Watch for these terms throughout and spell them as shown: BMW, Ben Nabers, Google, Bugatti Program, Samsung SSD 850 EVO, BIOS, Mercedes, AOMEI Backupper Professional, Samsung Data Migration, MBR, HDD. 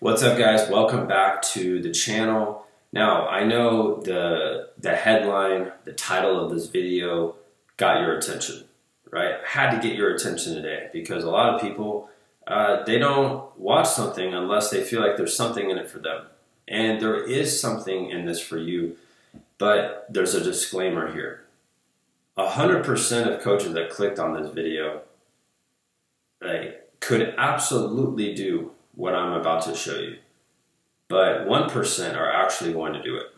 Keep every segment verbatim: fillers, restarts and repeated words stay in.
What's up, guys? Welcome back to the channel. Now, I know the the headline, the title of this video got your attention, right? I had to get your attention today because a lot of people, uh, they don't watch something unless they feel like there's something in it for them. And there is something in this for you, but there's a disclaimer here. one hundred percent of coaches that clicked on this video, they could absolutely do what I'm about to show you, but one percent are actually going to do it.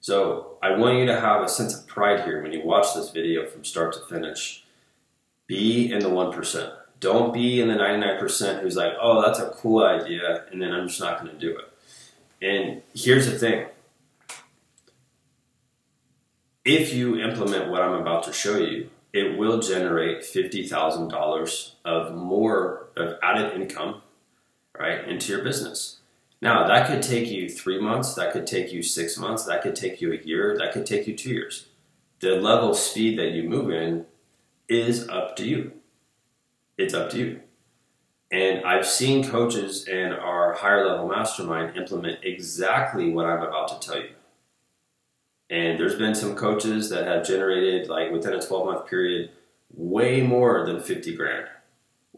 So I want you to have a sense of pride here when you watch this video from start to finish. Be in the one percent. Don't be in the ninety-nine percent who's like, oh, that's a cool idea, and then I'm just not going to do it. And here's the thing. If you implement what I'm about to show you, it will generate fifty thousand dollars of more of added income, right, into your business. Now, that could take you three months, that could take you six months, that could take you a year, that could take you two years. The level of speed that you move in is up to you. It's up to you. And I've seen coaches in our higher level mastermind implement exactly what I'm about to tell you. And there's been some coaches that have generated, like within a twelve month period, way more than fifty grand,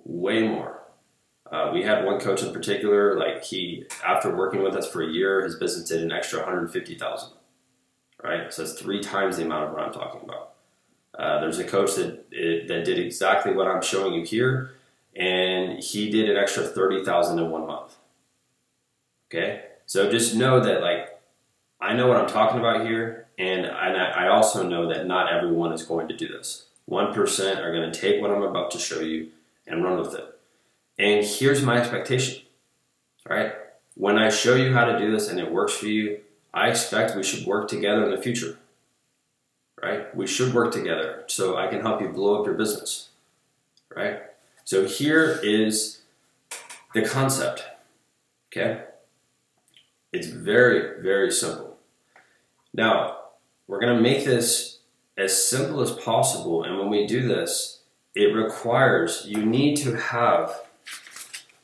way more. Uh, we had one coach in particular, like he, after working with us for a year, his business did an extra one hundred fifty thousand, right? So that's three times the amount of what I'm talking about. Uh, there's a coach that, it, that did exactly what I'm showing you here, and he did an extra thirty thousand in one month, okay? So just know that, like, I know what I'm talking about here, and I, and I also know that not everyone is going to do this. one percent are going to take what I'm about to show you and run with it. And here's my expectation, right? When I show you how to do this and it works for you, I expect we should work together in the future, right? We should work together so I can help you blow up your business, right? So here is the concept, okay? It's very, very simple. Now, we're gonna make this as simple as possible, and when we do this, it requires, you need to have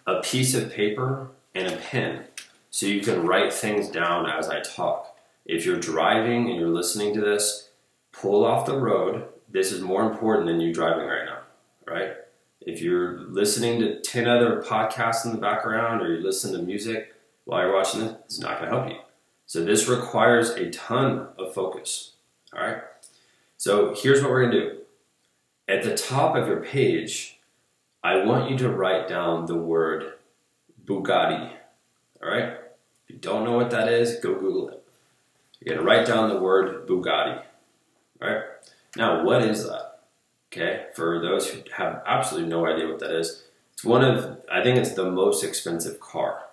a piece of paper and a pen so you can write things down as I talk. If you're driving and you're listening to this, pull off the road. This is more important than you driving right now, right? If you're listening to ten other podcasts in the background, or you listen to music while you're watching this, it's not gonna help you. So this requires a ton of focus, all right? So here's what we're gonna do. At the top of your page, I want you to write down the word Bugatti, all right? If you don't know what that is, go Google it. You're gonna write down the word Bugatti, all right? Now, what is that, okay? For those who have absolutely no idea what that is, it's one of, I think it's the most expensive car,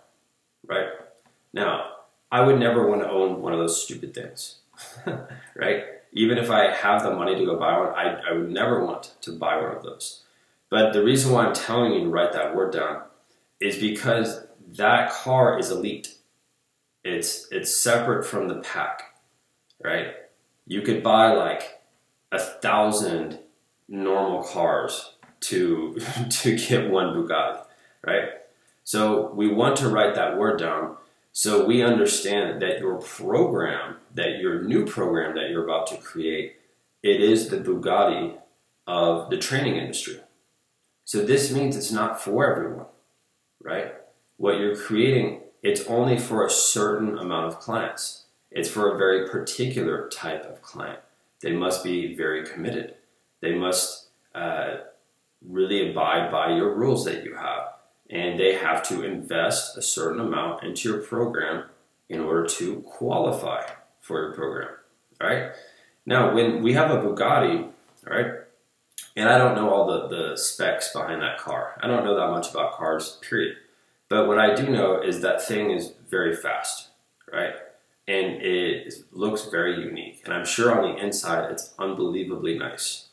right? Now, I would never wanna own one of those stupid things, right? Even if I have the money to go buy one, I, I would never want to buy one of those. But the reason why I'm telling you to write that word down is because that car is elite. It's, it's separate from the pack, right? You could buy like a thousand normal cars to, to get one Bugatti, right? So we want to write that word down, so we understand that your program, that your new program that you're about to create, it is the Bugatti of the training industry. So this means it's not for everyone, right? What you're creating, it's only for a certain amount of clients. It's for a very particular type of client. They must be very committed. They must uh, really abide by your rules that you have. And they have to invest a certain amount into your program in order to qualify for your program, right? Now, when we have a Bugatti, right, and I don't know all the, the specs behind that car. I don't know that much about cars, period. But what I do know is that thing is very fast, right? And it looks very unique. And I'm sure on the inside, it's unbelievably nice.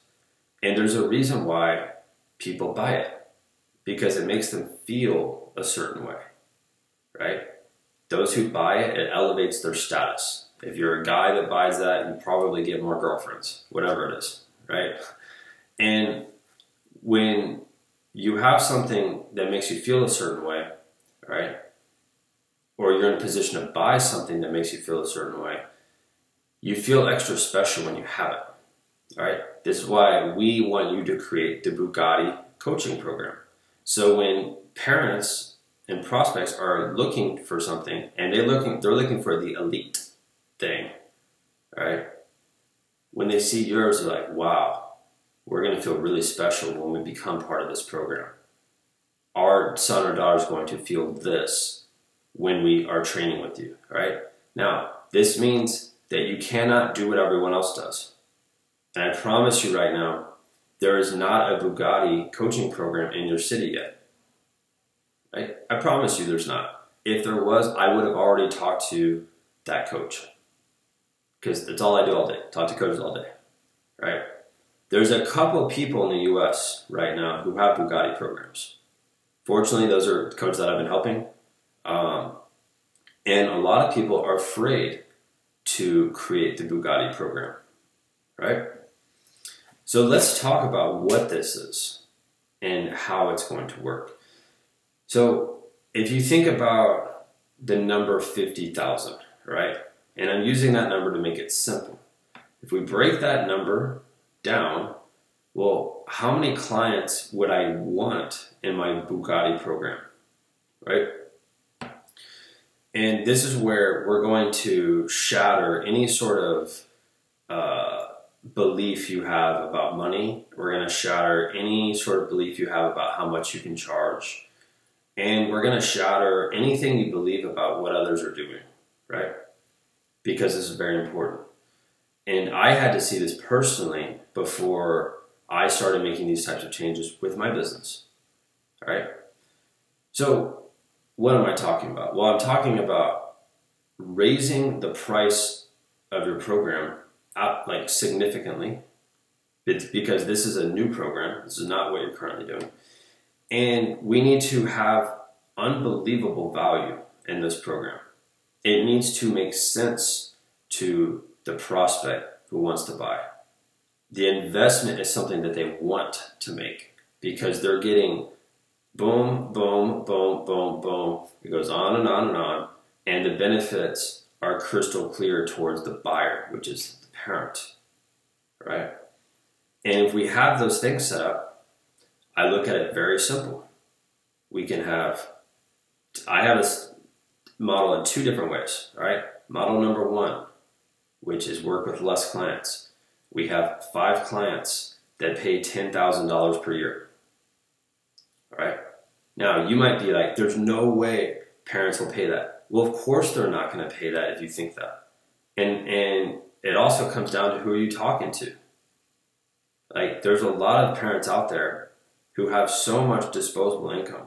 And there's a reason why people buy it, because it makes them feel a certain way, right? Those who buy it, it elevates their status. If you're a guy that buys that, you probably get more girlfriends, whatever it is, right? And when you have something that makes you feel a certain way, right? you're in a position to buy something that makes you feel a certain way, you feel extra special when you have it. All right. This is why we want you to create the Bugatti coaching program. So when parents and prospects are looking for something, and they're looking, they're looking for the elite thing, all right? When they see yours, they're like, wow, we're going to feel really special when we become part of this program. Our son or daughter is going to feel this when we are training with you, all right? Now, this means that you cannot do what everyone else does. And I promise you right now, there is not a Bugatti coaching program in your city yet. I, I promise you there's not. If there was, I would have already talked to that coach, because that's all I do all day, talk to coaches all day, right? There's a couple people in the U S right now who have Bugatti programs. Fortunately, those are coaches that I've been helping. Um, and a lot of people are afraid to create the Bugatti program, right? So let's talk about what this is and how it's going to work. So if you think about the number fifty thousand, right? And I'm using that number to make it simple. If we break that number down, well, how many clients would I want in my Bugatti program, right? And this is where we're going to shatter any sort of uh, belief you have about money. We're going to shatter any sort of belief you have about how much you can charge. And we're going to shatter anything you believe about what others are doing, right? Because this is very important. And I had to see this personally before I started making these types of changes with my business, all right? So what am I talking about? Well, I'm talking about raising the price of your program up like significantly. It's because this is a new program. This is not what you're currently doing. And we need to have unbelievable value in this program. It needs to make sense to the prospect who wants to buy. The investment is something that they want to make because they're getting boom, boom, boom, boom, boom. It goes on and on and on. And the benefits are crystal clear towards the buyer, which is the parent, right? And if we have those things set up, I look at it very simple. We can have, I have a model in two different ways, all right? Model number one, which is work with less clients. We have five clients that pay ten thousand dollars per year. All right. Now you might be like, there's no way parents will pay that. Well, of course they're not going to pay that if you think that. And, and it also comes down to who are you talking to? Like there's a lot of parents out there who have so much disposable income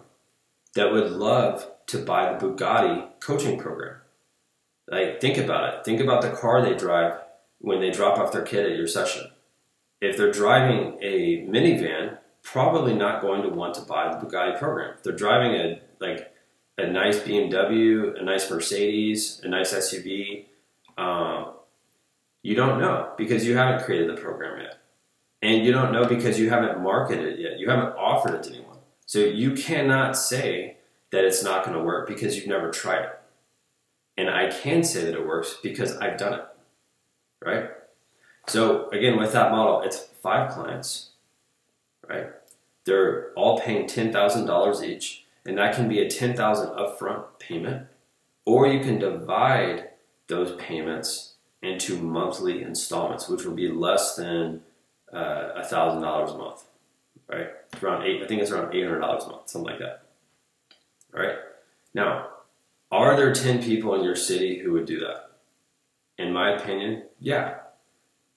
that would love to buy the Bugatti coaching program. Like think about it. Think about the car they drive when they drop off their kid at your session. If they're driving a minivan, probably not going to want to buy the Bugatti program. They're driving a like a nice B M W, a nice Mercedes, a nice S U V. Um, you don't know because you haven't created the program yet. And you don't know because you haven't marketed it yet. You haven't offered it to anyone. So you cannot say that it's not going to work because you've never tried it. And I can say that it works because I've done it, right? So again, with that model, it's five clients, right? They're all paying ten thousand dollars each, and that can be a ten thousand dollars upfront payment, or you can divide those payments into monthly installments, which will be less than uh, one thousand dollars a month, right? It's around eight, I think it's around eight hundred dollars a month, something like that, all right? Now, are there ten people in your city who would do that? In my opinion, yeah.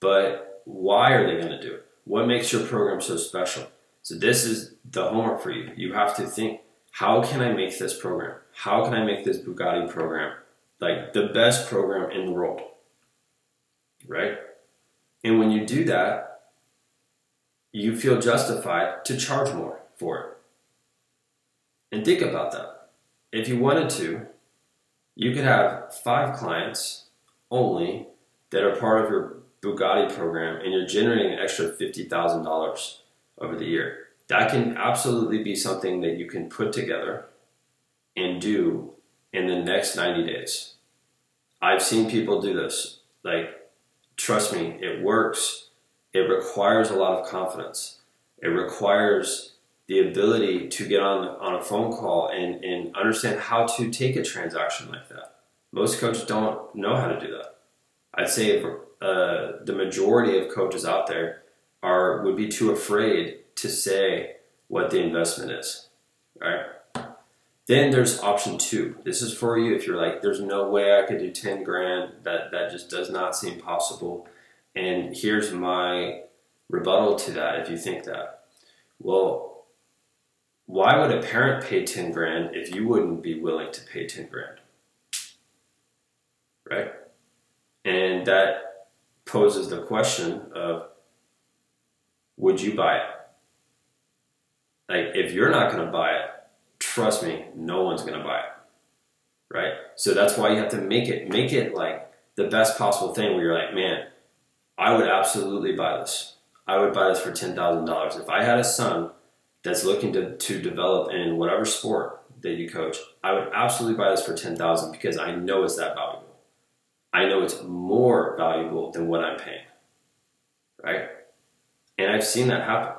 But why are they gonna do it? What makes your program so special? So this is the homework for you. You have to think, how can I make this program? How can I make this Bugatti program like the best program in the world, right? And when you do that, you feel justified to charge more for it. And think about that. If you wanted to, you could have five clients only that are part of your Bugatti program, and you're generating an extra fifty thousand dollars over the year. That can absolutely be something that you can put together and do in the next ninety days. I've seen people do this. Like, trust me, it works. It requires a lot of confidence. It requires the ability to get on, on a phone call and, and understand how to take a transaction like that. Most coaches don't know how to do that. I'd say uh, the majority of coaches out there are would be too afraid to say what the investment is, right? Then there's option two. This is for you if you're like, there's no way I could do ten grand. That, that just does not seem possible. And here's my rebuttal to that if you think that. Well, why would a parent pay ten grand if you wouldn't be willing to pay ten grand? Right? And that poses the question of, would you buy it? Like, if you're not going to buy it, trust me, no one's going to buy it, right? So that's why you have to make it, make it like the best possible thing where you're like, man, I would absolutely buy this. I would buy this for ten thousand dollars. If I had a son that's looking to, to develop in whatever sport that you coach, I would absolutely buy this for ten thousand dollars because I know it's that valuable. I know it's more valuable than what I'm paying, right? And I've seen that happen.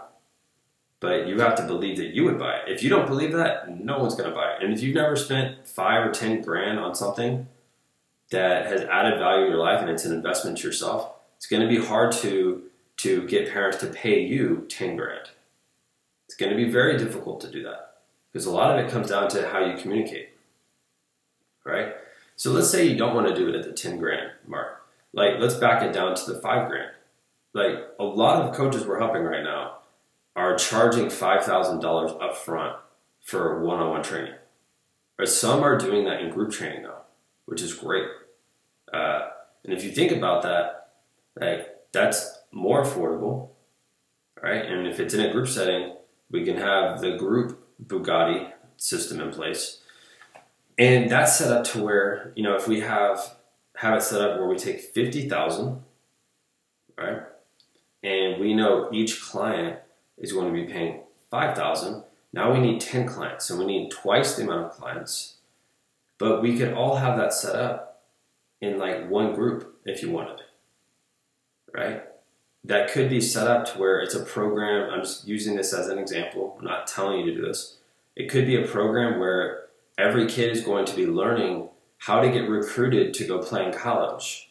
But you have to believe that you would buy it. If you don't believe that, no one's gonna buy it. And if you've never spent five or ten grand on something that has added value in your life and it's an investment to yourself, it's gonna be hard to, to get parents to pay you ten grand. It's gonna be very difficult to do that because a lot of it comes down to how you communicate, right? So let's say you don't wanna do it at the ten grand mark. Like, let's back it down to the five grand. Like, a lot of coaches we're helping right now are charging five thousand dollars up front for one-on-one training. Or some are doing that in group training now, which is great. Uh, and if you think about that, like, that's more affordable, right? And if it's in a group setting, we can have the group Bugatti system in place. And that's set up to where, you know, if we have, have it set up where we take fifty thousand dollars, right? And we know each client is going to be paying five thousand dollars. Now we need ten clients, so we need twice the amount of clients, but we could all have that set up in like one group if you wanted, right? That could be set up to where it's a program. I'm just using this as an example. I'm not telling you to do this. It could be a program where every kid is going to be learning how to get recruited to go play in college.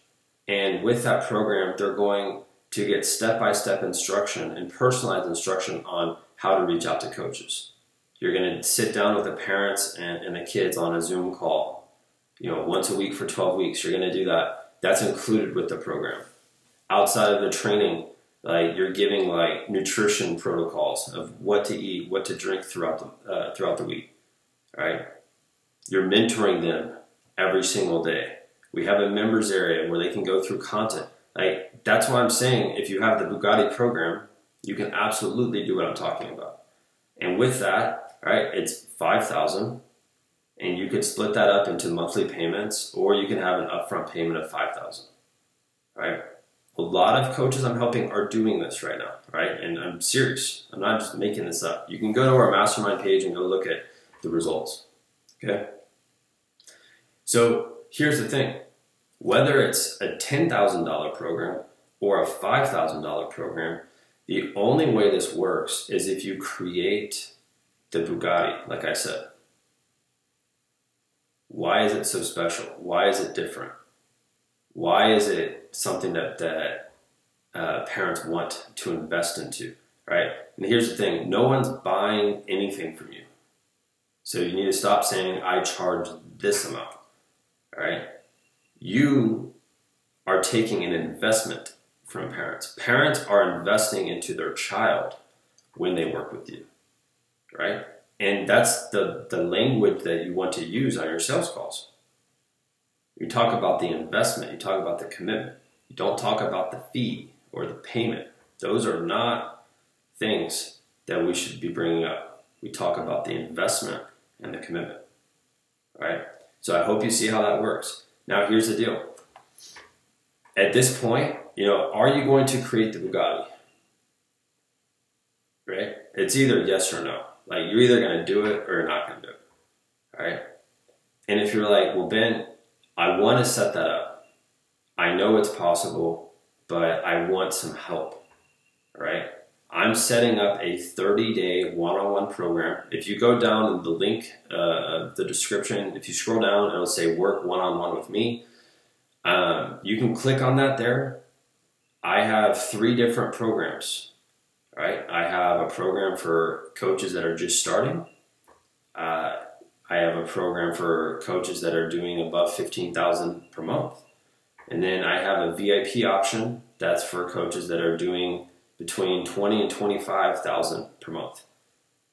And with that program, they're going to get step-by-step instruction and personalized instruction on how to reach out to coaches. You're gonna sit down with the parents and, and the kids on a Zoom call, you know, once a week for twelve weeks, you're gonna do that. That's included with the program. Outside of the training, like, you're giving like nutrition protocols of what to eat, what to drink throughout the, uh, throughout the week, right? You're mentoring them every single day. We have a members area where they can go through content. Like, that's why I'm saying if you have the Bugatti program, you can absolutely do what I'm talking about. And with that, right, it's five thousand dollars, and you could split that up into monthly payments, or you can have an upfront payment of five thousand dollars, right? A lot of coaches I'm helping are doing this right now, right? And I'm serious. I'm not just making this up. You can go to our mastermind page and go look at the results, okay? So here's the thing. Whether it's a ten thousand dollar program or a five thousand dollar program, the only way this works is if you create the Bugatti, like I said. Why is it so special? Why is it different? Why is it something that, that uh, parents want to invest into, right? And here's the thing, no one's buying anything from you. So you need to stop saying, I charge this amount, all right? You are taking an investment from parents. Parents are investing into their child when they work with you, right? And that's the, the language that you want to use on your sales calls. You talk about the investment, you talk about the commitment. You don't talk about the fee or the payment. Those are not things that we should be bringing up. We talk about the investment and the commitment, right? So I hope you see how that works. Now, here's the deal. At this point, you know, are you going to create the Bugatti? Right? It's either yes or no. Like, you're either going to do it or you're not going to do it. All right? And if you're like, well, Ben, I want to set that up. I know it's possible, but I want some help, right? I'm setting up a thirty day one-on-one program. If you go down the link, uh, the description, if you scroll down, it'll say work one-on-one with me. Um, you can click on that there. I have three different programs, right? I have a program for coaches that are just starting. Uh, I have a program for coaches that are doing above fifteen thousand per month. And then I have a V I P option that's for coaches that are doing between twenty and twenty-five thousand per month,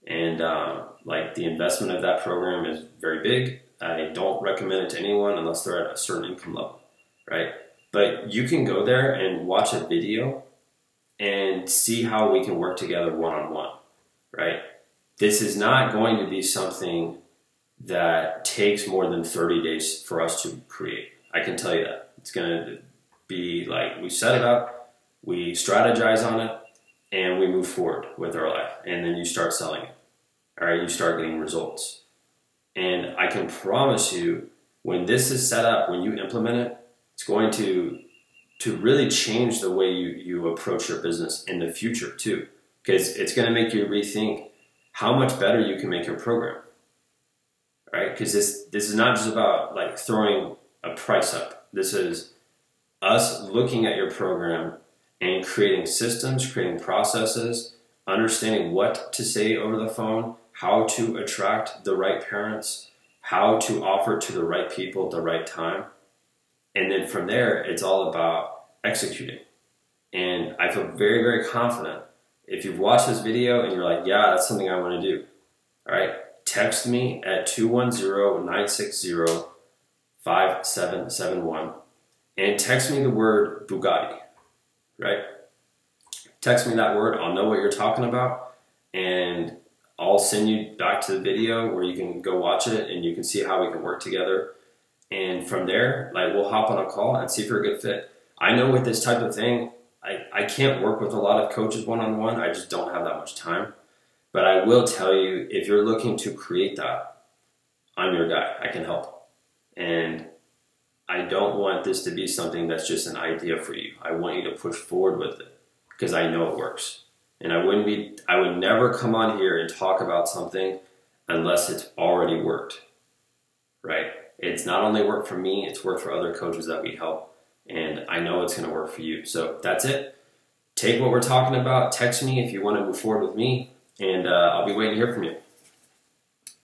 and um, like the investment of that program is very big. I don't recommend it to anyone unless they're at a certain income level, right? But you can go there and watch a video and see how we can work together one-on-one, right? This is not going to be something that takes more than thirty days for us to create. I can tell you that it's going to be like we set it up. We strategize on it and we move forward with our life. And then you start selling it. All right, you start getting results. And I can promise you, when this is set up, when you implement it, it's going to, to really change the way you, you approach your business in the future too. Because it's going to make you rethink how much better you can make your program. All right, because this, this is not just about like throwing a price up. This is us looking at your program and creating systems, creating processes, understanding what to say over the phone, how to attract the right parents, how to offer to the right people at the right time. And then from there, it's all about executing. And I feel very, very confident. If you've watched this video and you're like, yeah, that's something I want to do, all right, text me at two one zero, nine six zero, five seven seven one and text me the word Bugatti. Right? Text me that word. I'll know what you're talking about, and I'll send you back to the video where you can go watch it and you can see how we can work together. And from there, like, we'll hop on a call and see if you're a good fit. I know with this type of thing, I, I can't work with a lot of coaches one-on-one. I just don't have that much time. But I will tell you, if you're looking to create that, I'm your guy. I can help. And I don't want this to be something that's just an idea for you. I want you to push forward with it because I know it works. And I wouldn't be, I would never come on here and talk about something unless it's already worked, right? It's not only worked for me, it's worked for other coaches that we help. And I know it's going to work for you. So that's it. Take what we're talking about. Text me if you want to move forward with me, and uh, I'll be waiting to hear from you.